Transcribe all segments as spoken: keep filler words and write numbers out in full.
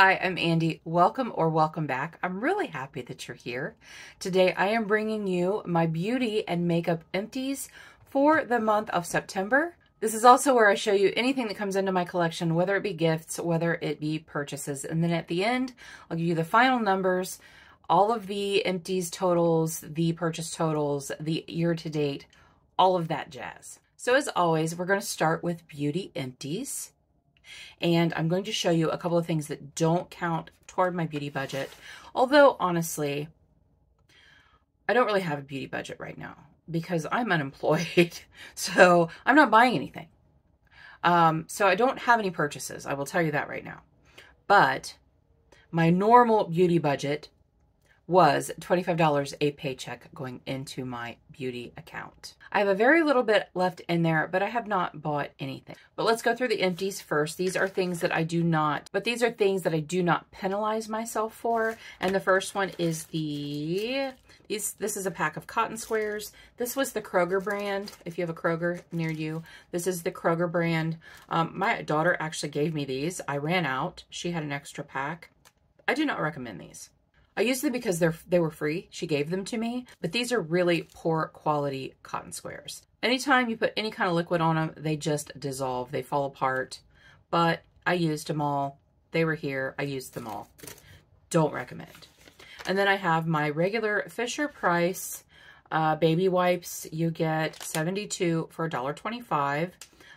Hi, I'm Andy. Welcome or welcome back. I'm really happy that you're here. Today I am bringing you my beauty and makeup empties for the month of September. This is also where I show you anything that comes into my collection, whether it be gifts, whether it be purchases. And then at the end, I'll give you the final numbers, all of the empties totals, the purchase totals, the year to date, all of that jazz. So as always, we're going to start with beauty empties. And I'm going to show you a couple of things that don't count toward my beauty budget. Although, honestly, I don't really have a beauty budget right now because I'm unemployed. So I'm not buying anything. Um, so I don't have any purchases. I will tell you that right now. But my normal beauty budget was twenty-five dollars a paycheck going into my beauty account. I have a very little bit left in there, but I have not bought anything. But let's go through the empties first. These are things that I do not, but these are things that I do not penalize myself for. And the first one is the, these, this is a pack of cotton squares. This was the Kroger brand. If you have a Kroger near you, this is the Kroger brand. Um, my daughter actually gave me these. I ran out. She had an extra pack. I do not recommend these. I used them because they're, they were free. She gave them to me, but these are really poor quality cotton squares. Anytime you put any kind of liquid on them, they just dissolve. They fall apart, but I used them all. They were here. I used them all. Don't recommend. And then I have my regular Fisher Price uh, baby wipes. You get seventy-two for a dollar twenty-five.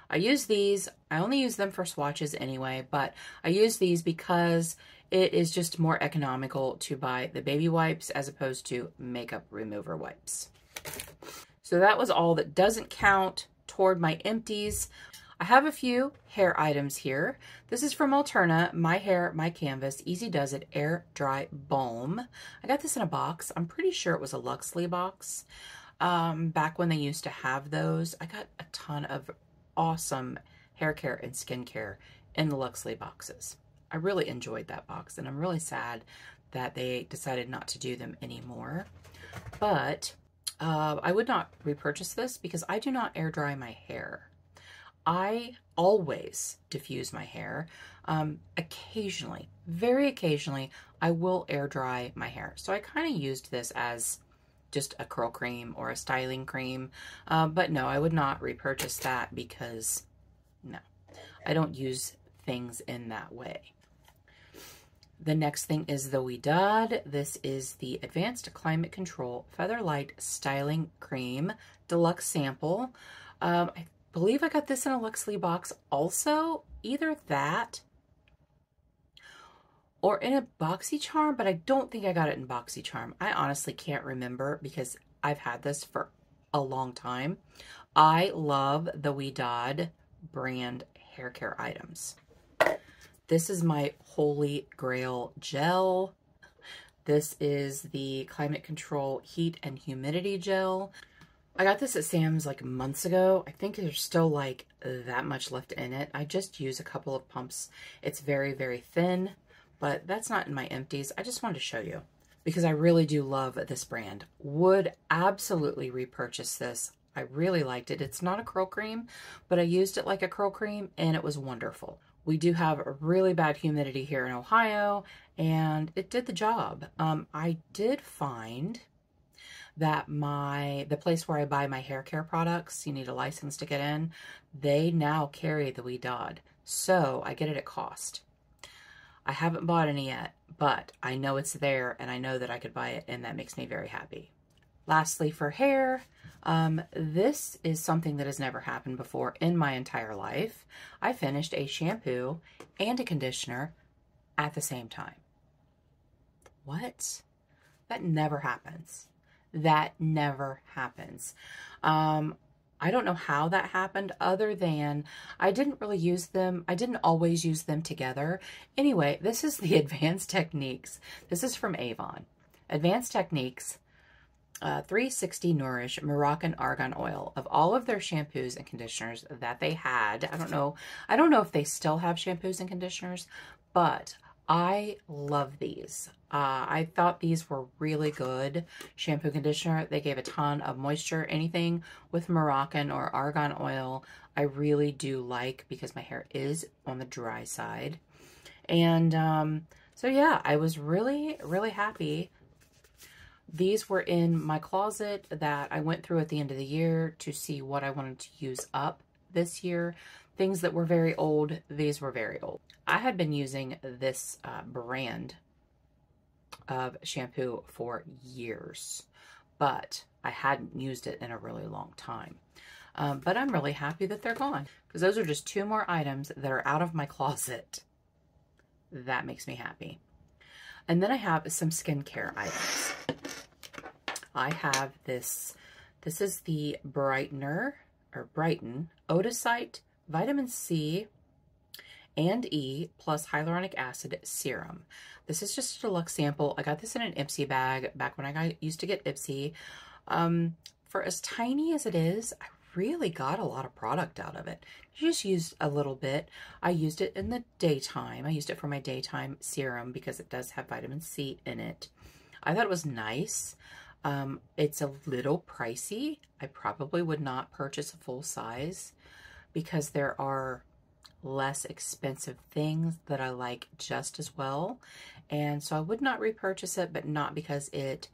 I use these. I only use them for swatches anyway, but I use these because it is just more economical to buy the baby wipes as opposed to makeup remover wipes. So that was all that doesn't count toward my empties. I have a few hair items here. This is from Alterna, My Hair, My Canvas, Easy Does It, Air Dry Balm. I got this in a box. I'm pretty sure it was a Luxly box. Um, back when they used to have those, I got a ton of awesome hair care and skincare in the Luxly boxes. I really enjoyed that box, and I'm really sad that they decided not to do them anymore. But uh, I would not repurchase this because I do not air dry my hair. I always diffuse my hair. Um, occasionally, very occasionally, I will air dry my hair. So I kind of used this as just a curl cream or a styling cream. Uh, but no, I would not repurchase that because, no, I don't use things in that way. The next thing is the Ouidad. This is the Advanced Climate Control Featherlight Styling Cream Deluxe Sample. Um, I believe I got this in a Luxly box also. Either that or in a BoxyCharm, but I don't think I got it in BoxyCharm. I honestly can't remember because I've had this for a long time. I love the Ouidad brand hair care items. This is my Holy Grail Gel. This is the Climate Control Heat and Humidity Gel. I got this at Sam's like months ago. I think there's still like that much left in it. I just use a couple of pumps. It's very, very thin, but that's not in my empties. I just wanted to show you because I really do love this brand. Would absolutely repurchase this. I really liked it. It's not a curl cream, but I used it like a curl cream and it was wonderful. We do have really bad humidity here in Ohio, and it did the job. Um, I did find that my the place where I buy my hair care products, you need a license to get in, they now carry the Ouidad. So I get it at cost. I haven't bought any yet, but I know it's there, and I know that I could buy it, and that makes me very happy. Lastly, for hair, um, this is something that has never happened before in my entire life. I finished a shampoo and a conditioner at the same time. What? That never happens. That never happens. Um, I don't know how that happened other than I didn't really use them. I didn't always use them together. Anyway, this is the Advanced Techniques. This is from Avon. Advanced Techniques. Uh, three sixty Nourish Moroccan Argan Oil. Of all of their shampoos and conditioners that they had, I don't know, I don't know if they still have shampoos and conditioners, but I love these. Uh, I thought these were really good shampoo conditioner. They gave a ton of moisture. Anything with Moroccan or Argan oil, I really do like because my hair is on the dry side. And um, so yeah, I was really, really happy. These were in my closet that I went through at the end of the year to see what I wanted to use up this year. Things that were very old, these were very old. I had been using this uh, brand of shampoo for years, but I hadn't used it in a really long time. Um, but I'm really happy that they're gone, because those are just two more items that are out of my closet. That makes me happy. And then I have some skincare items. I have this, this is the Brightener, or Brighten, Odacite, Vitamin C and E plus Hyaluronic Acid Serum. This is just a deluxe sample. I got this in an Ipsy bag back when I got, used to get Ipsy. Um, for as tiny as it is, I really got a lot of product out of it. You just used a little bit. I used it in the daytime. I used it for my daytime serum because it does have vitamin C in it. I thought it was nice. Um, it's a little pricey. I probably would not purchase a full size because there are less expensive things that I like just as well. And so I would not repurchase it, but not because it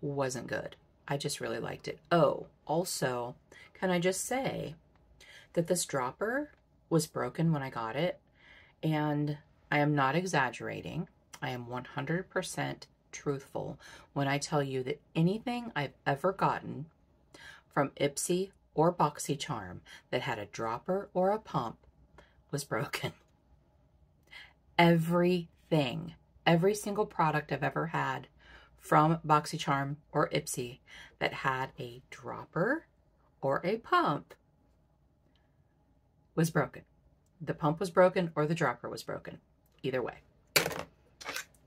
wasn't good. I just really liked it. Oh, also, can I just say that this dropper was broken when I got it, and I am not exaggerating. I am one hundred percent truthful when I tell you that anything I've ever gotten from Ipsy or BoxyCharm that had a dropper or a pump was broken. Everything, every single product I've ever had from BoxyCharm or Ipsy that had a dropper or a pump was broken. The pump was broken or the dropper was broken. Either way.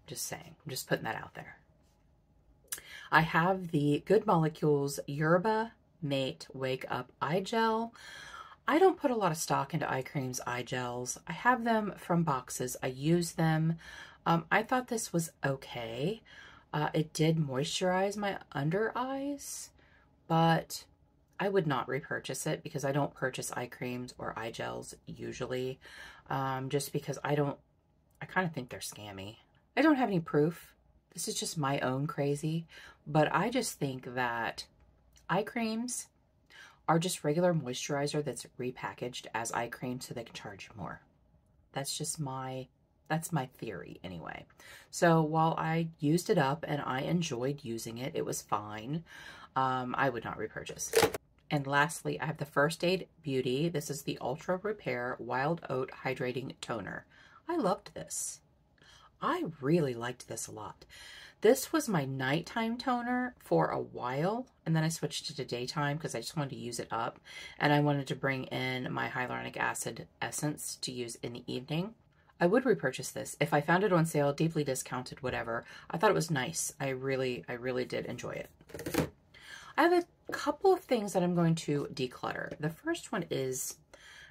Just saying. I'm just putting that out there. I have the Good Molecules Yerba Mate Wake Up Eye Gel. I don't put a lot of stock into eye creams, eye gels. I have them from boxes. I use them. Um, I thought this was okay. Uh, it did moisturize my under eyes, but I would not repurchase it because I don't purchase eye creams or eye gels usually, um, just because I don't, I kind of think they're scammy. I don't have any proof. This is just my own crazy, but I just think that eye creams are just regular moisturizer that's repackaged as eye cream so they can charge you more. That's just my, that's my theory anyway. So while I used it up and I enjoyed using it, it was fine. Um, I would not repurchase. And lastly, I have the First Aid Beauty. This is the Ultra Repair Wild Oat Hydrating Toner. I loved this. I really liked this a lot. This was my nighttime toner for a while, and then I switched it to daytime because I just wanted to use it up, and I wanted to bring in my hyaluronic acid essence to use in the evening. I would repurchase this if I found it on sale, deeply discounted, whatever. I thought it was nice. I really, I really did enjoy it. I have a couple of things that I'm going to declutter. The first one is,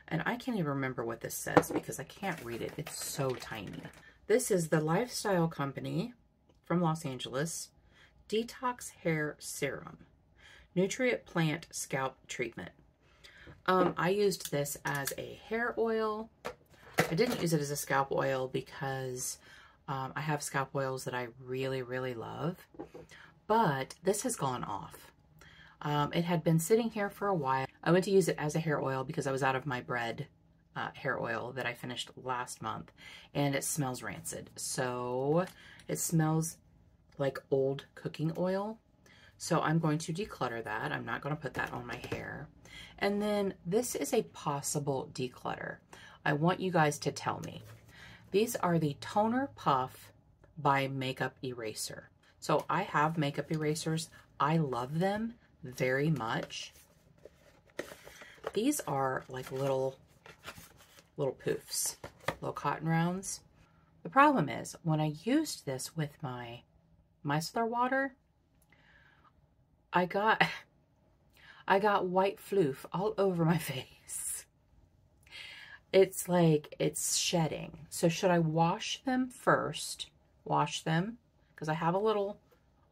and I can't even remember what this says because I can't read it. It's so tiny. This is the Lifestyle Company from Los Angeles, Detox Hair Serum, Nutrient Plant Scalp Treatment. Um, I used this as a hair oil. I didn't use it as a scalp oil because um, I have scalp oils that I really, really love, but this has gone off. Um, it had been sitting here for a while. I went to use it as a hair oil because I was out of my bread uh, hair oil that I finished last month, and it smells rancid. So it smells like old cooking oil. So I'm going to declutter that. I'm not going to put that on my hair. And then this is a possible declutter. I want you guys to tell me. These are the Toner Puff by Makeup Eraser. So I have makeup erasers. I love them very much. These are like little, little poofs, little cotton rounds. The problem is when I used this with my micellar water, I got, I got white floof all over my face. It's like, it's shedding. So should I wash them first? Wash them? Because I have a little,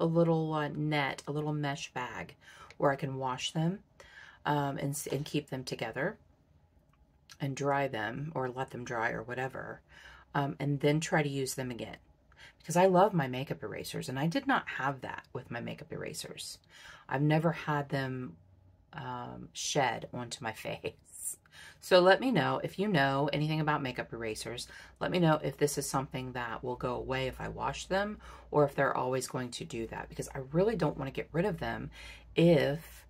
a little uh, net, a little mesh bag where I can wash them um, and, and keep them together and dry them or let them dry or whatever. um, and then try to use them again. Because I love my makeup erasers, and I did not have that with my makeup erasers. I've never had them um, shed onto my face. So let me know if you know anything about makeup erasers. Let me know if this is something that will go away if I wash them, or if they're always going to do that, because I really don't want to get rid of them if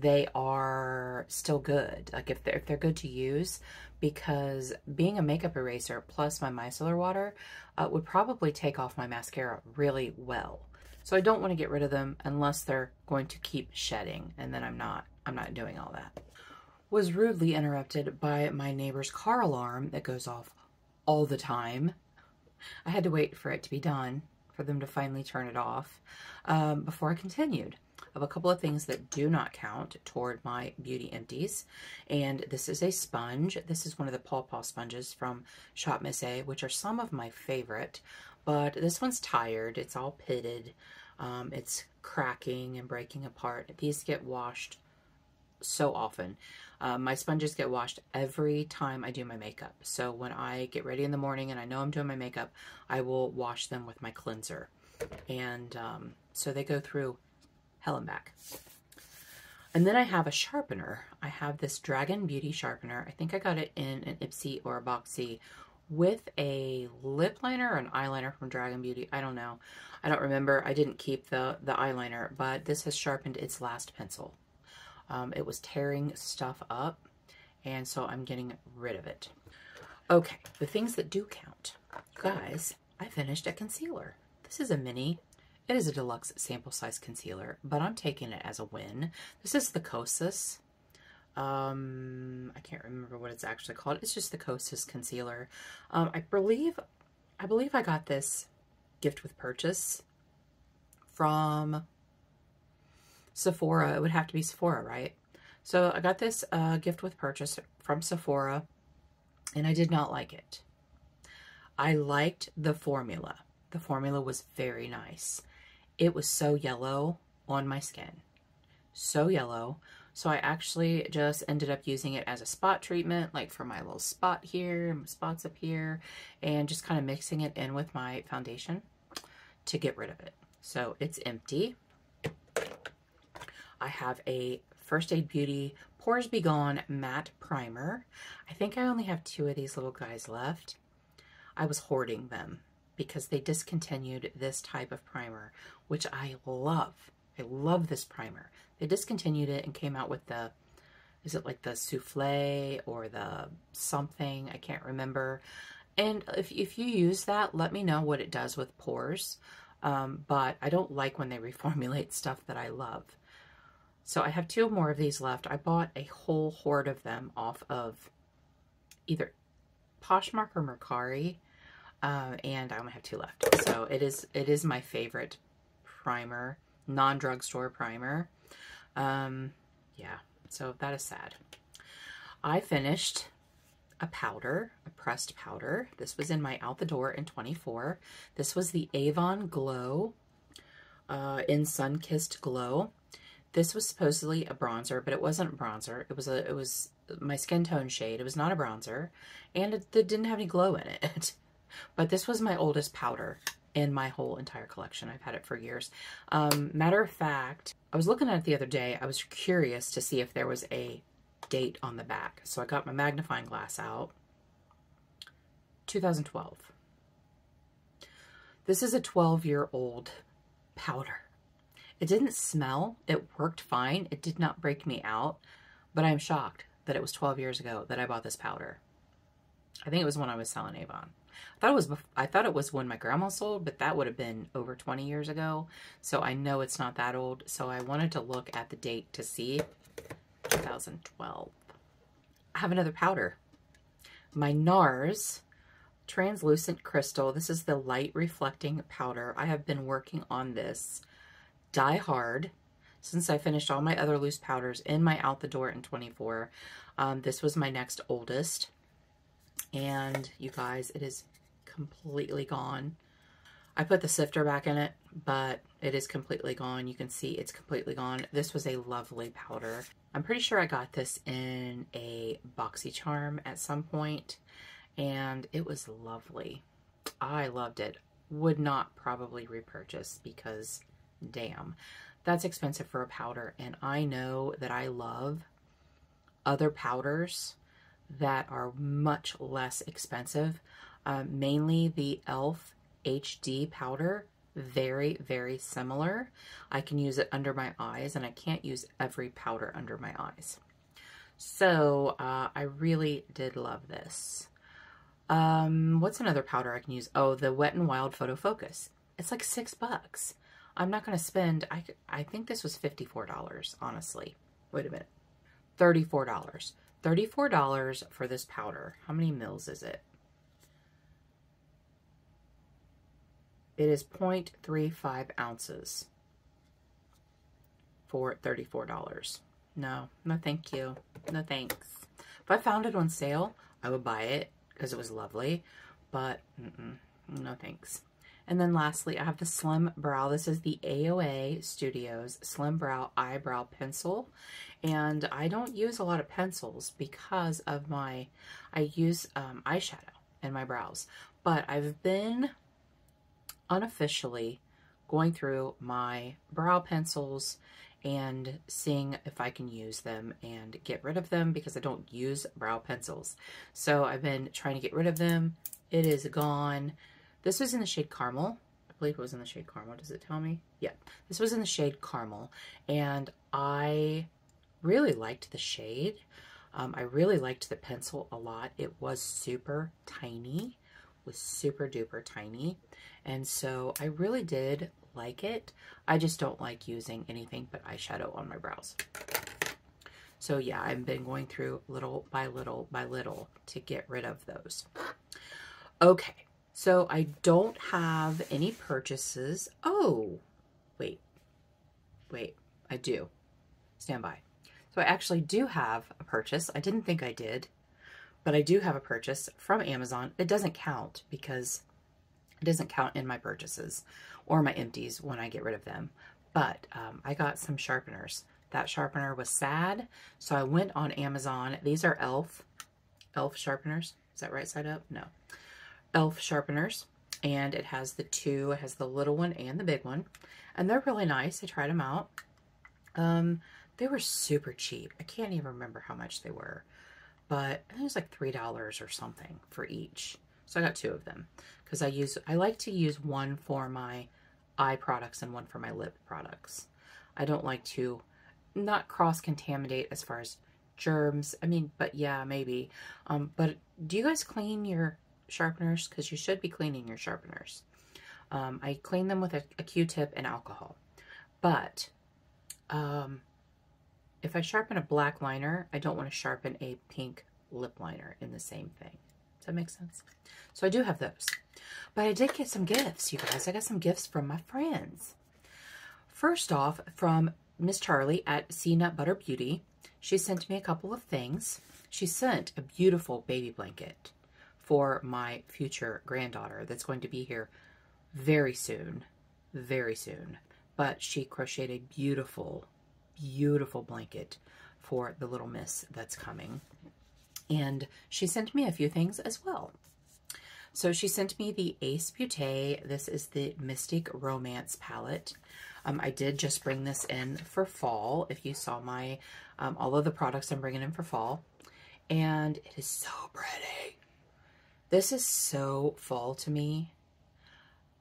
they are still good, like if they're, if they're good to use, because being a makeup eraser plus my micellar water uh, would probably take off my mascara really well. So I don't want to get rid of them unless they're going to keep shedding, and then I'm not, I'm not doing all that. Was rudely interrupted by my neighbor's car alarm that goes off all the time. I had to wait for it to be done, for them to finally turn it off, um, before I continued. Of a couple of things that do not count toward my beauty empties. And this is a sponge. This is one of the Paw Paw sponges from Shop Miss A, which are some of my favorite, but this one's tired. It's all pitted. Um, it's cracking and breaking apart. These get washed so often. Uh, my sponges get washed every time I do my makeup. So when I get ready in the morning and I know I'm doing my makeup, I will wash them with my cleanser. And um, so they go through hell and back. And then I have a sharpener. I have this Dragon Beauty sharpener. I think I got it in an Ipsy or a Boxy with a lip liner or an eyeliner from Dragon Beauty. I don't know. I don't remember. I didn't keep the, the eyeliner, but this has sharpened its last pencil. Um, it was tearing stuff up, and so I'm getting rid of it. Okay, the things that do count. You guys, I finished a concealer. This is a mini. It is a deluxe sample size concealer, but I'm taking it as a win. This is the Kosas. Um, I can't remember what it's actually called. It's just the Kosas concealer. Um, I believe, I believe I got this gift with purchase from Sephora. It would have to be Sephora, right? So I got this uh, gift with purchase from Sephora, and I did not like it. I liked the formula. The formula was very nice. It was so yellow on my skin, so yellow. So I actually just ended up using it as a spot treatment, like for my little spot here, my spots up here, and just kind of mixing it in with my foundation to get rid of it. So it's empty. I have a First Aid Beauty Pores Be Gone Matte Primer. I think I only have two of these little guys left. I was hoarding them, because they discontinued this type of primer, which I love. I love this primer. They discontinued it and came out with the, is it like the souffle or the something? I can't remember. And if, if you use that, let me know what it does with pores. Um, but I don't like when they reformulate stuff that I love. So I have two more of these left. I bought a whole hoard of them off of either Poshmark or Mercari. Um, and I only have two left. So it is, it is my favorite primer, non-drugstore primer. Um, yeah, so that is sad. I finished a powder, a pressed powder. This was in my Out the Door in twenty-four. This was the Avon Glow, uh, in Sun Kissed Glow. This was supposedly a bronzer, but it wasn't a bronzer. It was a, it was my skin tone shade. It was not a bronzer, and it, it didn't have any glow in it. But this was my oldest powder in my whole entire collection. I've had it for years. Um, matter of fact, I was looking at it the other day. I was curious to see if there was a date on the back. So I got my magnifying glass out. two thousand twelve. This is a twelve-year-old powder. It didn't smell. It worked fine. It did not break me out. But I'm shocked that it was twelve years ago that I bought this powder. I think it was when I was selling Avon. I thought it was before, I thought it was when my grandma sold, but that would have been over twenty years ago. So I know it's not that old. So I wanted to look at the date to see twenty twelve. I have another powder. My NARS Translucent Crystal. This is the light reflecting powder. I have been working on this die hard since I finished all my other loose powders in my Out the Door in twenty-four. Um, this was my next oldest. And you guys, it is completely gone. I put the sifter back in it, but it is completely gone. You can see it's completely gone. This was a lovely powder. I'm pretty sure I got this in a BoxyCharm at some point, and it was lovely. I loved it. Would not probably repurchase because damn, that's expensive for a powder, and I know that I love other powders that are much less expensive. Uh, mainly the e l f H D powder, very, very similar. I can use it under my eyes, and I can't use every powder under my eyes. So uh, I really did love this. Um, what's another powder I can use? Oh, the Wet n Wild Photo Focus. It's like six bucks. I'm not going to spend, I, I think this was fifty-four dollars, honestly. Wait a minute. thirty-four dollars. thirty-four dollars for this powder. How many mils is it? It is zero point three five ounces for thirty-four dollars. No, no thank you. No thanks. If I found it on sale, I would buy it because it was lovely, but mm-mm, no thanks. And then lastly, I have the Slim Brow. This is the A O A Studios Slim Brow Eyebrow Pencil. And I don't use a lot of pencils because of my, I use um, eyeshadow in my brows. But I've been unofficially going through my brow pencils and seeing if I can use them and get rid of them because I don't use brow pencils. So I've been trying to get rid of them. It is gone. This was in the shade Caramel. I believe it was in the shade Caramel. Does it tell me? Yeah. This was in the shade Caramel. And I really liked the shade. Um, I really liked the pencil a lot. It was super tiny. Was super duper tiny. And so I really did like it. I just don't like using anything but eyeshadow on my brows. So yeah, I've been going through little by little by little to get rid of those. Okay. So I don't have any purchases. Oh, wait, wait, I do. Stand by. So I actually do have a purchase. I didn't think I did, but I do have a purchase from Amazon. It doesn't count because it doesn't count in my purchases or my empties when I get rid of them. But um, I got some sharpeners. That sharpener was sad. So I went on Amazon. These are e l f. e l f sharpeners. Is that right side up? No. e l f sharpeners, and it has the two, it has the little one and the big one, and they're really nice. I tried them out. Um, they were super cheap. I can't even remember how much they were, but I think it was like three dollars or something for each. So I got two of them because I use, I like to use one for my eye products and one for my lip products. I don't like to not cross-contaminate as far as germs. I mean, but yeah, maybe. Um, but do you guys clean your sharpeners? Because you should be cleaning your sharpeners. Um, I clean them with a, a Q-tip and alcohol. But um, if I sharpen a black liner, I don't want to sharpen a pink lip liner in the same thing. Does that make sense? So I do have those. But I did get some gifts, you guys. I got some gifts from my friends. First off, from Miss Charlie at C-Nut Butter Beauty. She sent me a couple of things. She sent a beautiful baby blanket for my future granddaughter that's going to be here very soon, very soon. But she crocheted a beautiful, beautiful blanket for the little miss that's coming. And she sent me a few things as well. So she sent me the Ace Beauté. This is the Mystic Romance palette. Um, I did just bring this in for fall. If you saw my, um, all of the products I'm bringing in for fall. And it is so pretty. This is so fall to me.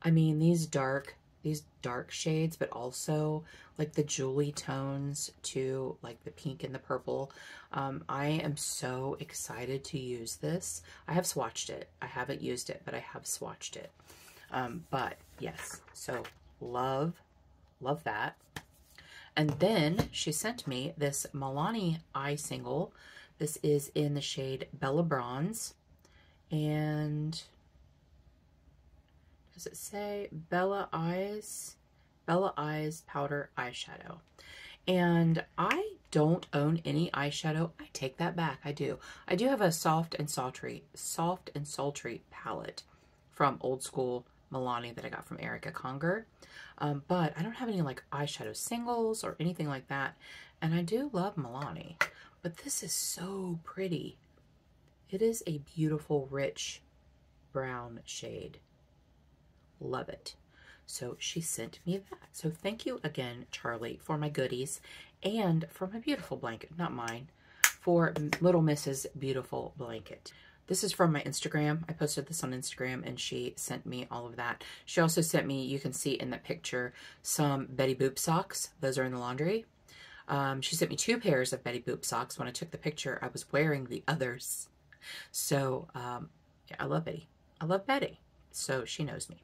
I mean, these dark, these dark shades, but also like the jewelry tones to like the pink and the purple. Um, I am so excited to use this. I have swatched it. I haven't used it, but I have swatched it. Um, but yes, so love, love that. And then she sent me this Milani eye single. This is in the shade Bella Bronze. And does it say Bella Eyes? Bella Eyes Powder Eyeshadow. And I don't own any eyeshadow. I take that back. I do. I do have a soft and sultry, soft and sultry palette from Old School Milani that I got from Erica Conger. Um, but I don't have any like eyeshadow singles or anything like that. And I do love Milani, but this is so pretty. It is a beautiful, rich brown shade. Love it. So she sent me that. So thank you again, Charlie, for my goodies and for my beautiful blanket, not mine, for Little Miss's beautiful blanket. This is from my Instagram. I posted this on Instagram and she sent me all of that. She also sent me, you can see in the picture, some Betty Boop socks. Those are in the laundry. Um, she sent me two pairs of Betty Boop socks. When I took the picture, I was wearing the others. So um, yeah, I love Betty. I love Betty. So she knows me.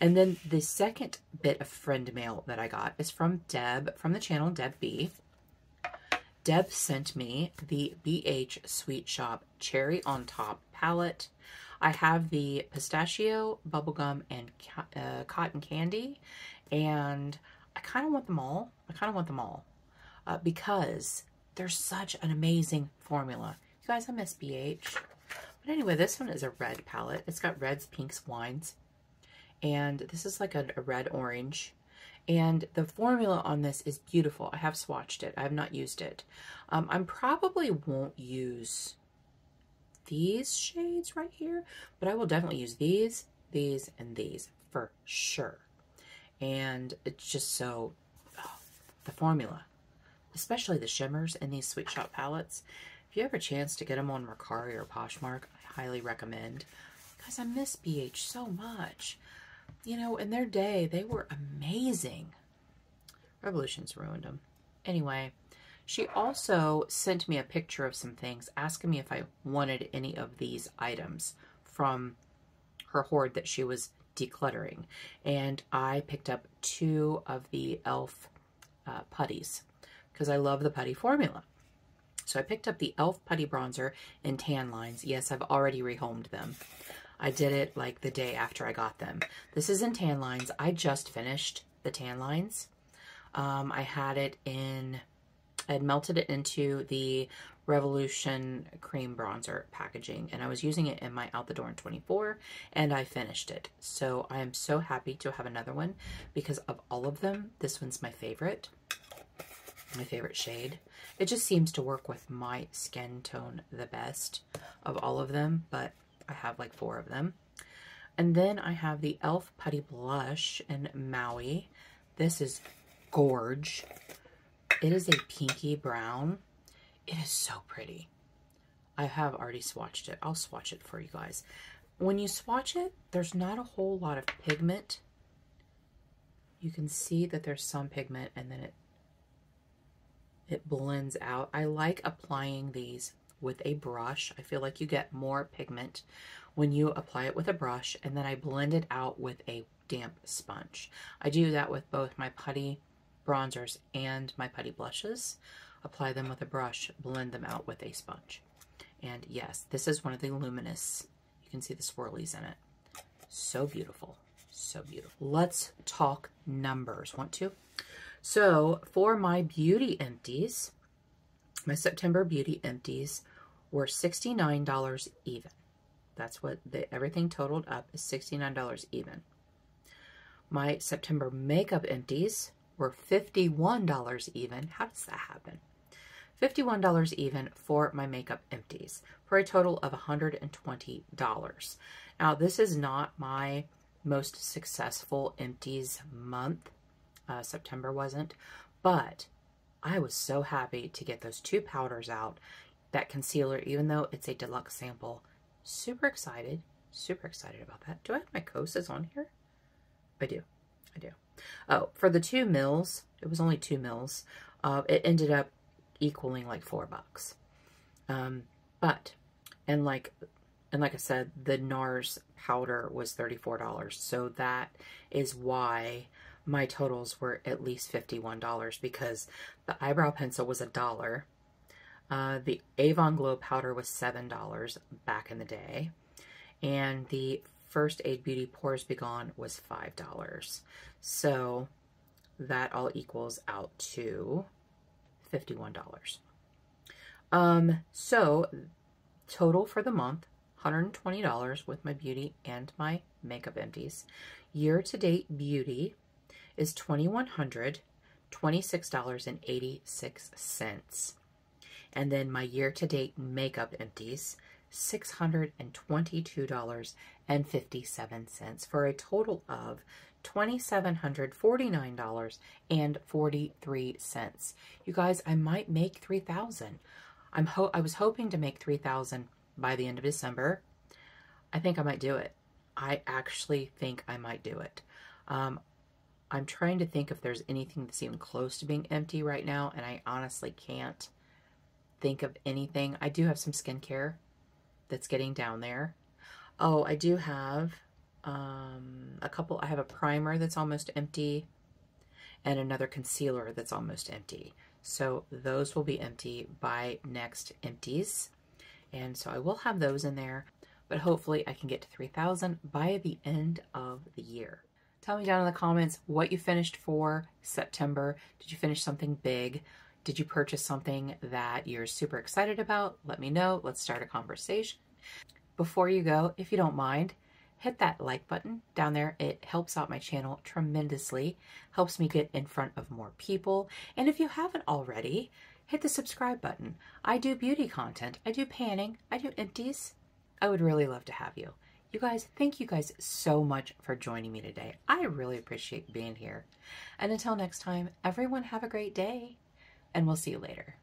And then the second bit of friend mail that I got is from Deb, from the channel Deb B. Deb sent me the B H Sweet Shop Cherry on Top palette. I have the pistachio, bubblegum, and uh, cotton candy. And I kind of want them all. I kind of want them all uh, because they're such an amazing formula. You guys, I miss B H. But anyway, this one is a red palette. It's got reds, pinks, wines. And this is like a, a red orange, and the formula on this is beautiful. I have swatched it. I have not used it. Um, I probably won't use these shades right here, but I will definitely use these, these, and these for sure. And it's just so, oh, the formula, especially the shimmers in these Sweet Shop palettes. If you have a chance to get them on Mercari or Poshmark, I highly recommend. Guys, I miss B H so much. You know, in their day, they were amazing. Revolution's ruined them. Anyway, she also sent me a picture of some things, asking me if I wanted any of these items from her hoard that she was decluttering. And I picked up two of the e l f uh, putties, because I love the putty formula. So I picked up the e l f Putty Bronzer in tan lines. Yes, I've already rehomed them. I did it like the day after I got them. This is in tan lines. I just finished the tan lines. Um, I had it in, I had melted it into the Revolution cream bronzer packaging, and I was using it in my Out the Door in twenty-four, and I finished it. So I am so happy to have another one, because of all of them, this one's my favorite, my favorite shade. It just seems to work with my skin tone the best of all of them, but I have like four of them. And then I have the e l f Putty Blush in Maui. This is gorge. It is a pinky brown. It is so pretty. I have already swatched it. I'll swatch it for you guys. When you swatch it, there's not a whole lot of pigment. You can see that there's some pigment, and then it, it blends out. I like applying these with a brush. I feel like you get more pigment when you apply it with a brush, and then I blend it out with a damp sponge. I do that with both my putty bronzers and my putty blushes. Apply them with a brush, blend them out with a sponge. And yes, this is one of the luminous. You can see the swirlies in it. So beautiful, so beautiful. Let's talk numbers, want to? So for my beauty empties, my September beauty empties were sixty-nine dollars even. That's what the, everything totaled up is sixty-nine dollars even. My September makeup empties were fifty-one dollars even. How does that happen? fifty-one dollars even for my makeup empties, for a total of one hundred twenty dollars. Now, this is not my most successful empties month. Uh, September wasn't, but I was so happy to get those two powders out. That concealer, even though it's a deluxe sample, super excited, super excited about that. Do I have my Kosas on here? I do, I do. Oh, for the two mils, it was only two mils. Uh, it ended up equaling like four bucks. Um, but, and like, and like I said, the NARS powder was thirty-four dollars. So that is why my totals were at least fifty-one dollars, because the eyebrow pencil was a dollar. Uh, the Avon Glow powder was seven dollars back in the day. And the First Aid Beauty Pores Be Gone was five dollars. So that all equals out to fifty-one dollars. Um, so total for the month, one hundred twenty dollars with my beauty and my makeup empties. Year to date beauty is twenty-one hundred, twenty-six dollars and eighty-six cents. And then my year-to-date makeup empties, six hundred twenty-two dollars and fifty-seven cents for a total of two thousand seven hundred forty-nine dollars and forty-three cents. You guys, I might make three thousand dollars. I'm ho I was hoping to make three thousand dollars by the end of December. I think I might do it. I actually think I might do it. Um, I'm trying to think if there's anything that's even close to being empty right now, and I honestly can't think of anything. I do have some skincare that's getting down there. Oh, I do have um, a couple. I have a primer that's almost empty and another concealer that's almost empty. So those will be empty by next empties. And so I will have those in there, but hopefully I can get to three thousand by the end of the year. Tell me down in the comments what you finished for September. Did you finish something big? Did you purchase something that you're super excited about? Let me know. Let's start a conversation. Before you go, if you don't mind, hit that like button down there. It helps out my channel tremendously, helps me get in front of more people. And if you haven't already, hit the subscribe button. I do beauty content. I do panning. I do empties. I would really love to have you. You guys, thank you guys so much for joining me today. I really appreciate being here. And until next time, everyone have a great day, and we'll see you later.